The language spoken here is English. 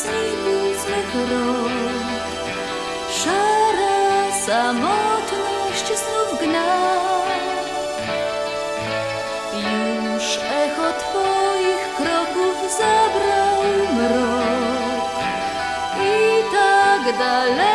снігу з метро. Шара самотно ścisnął gniazd. Już echo twoich kroków zabrał mrok. I tak dalej.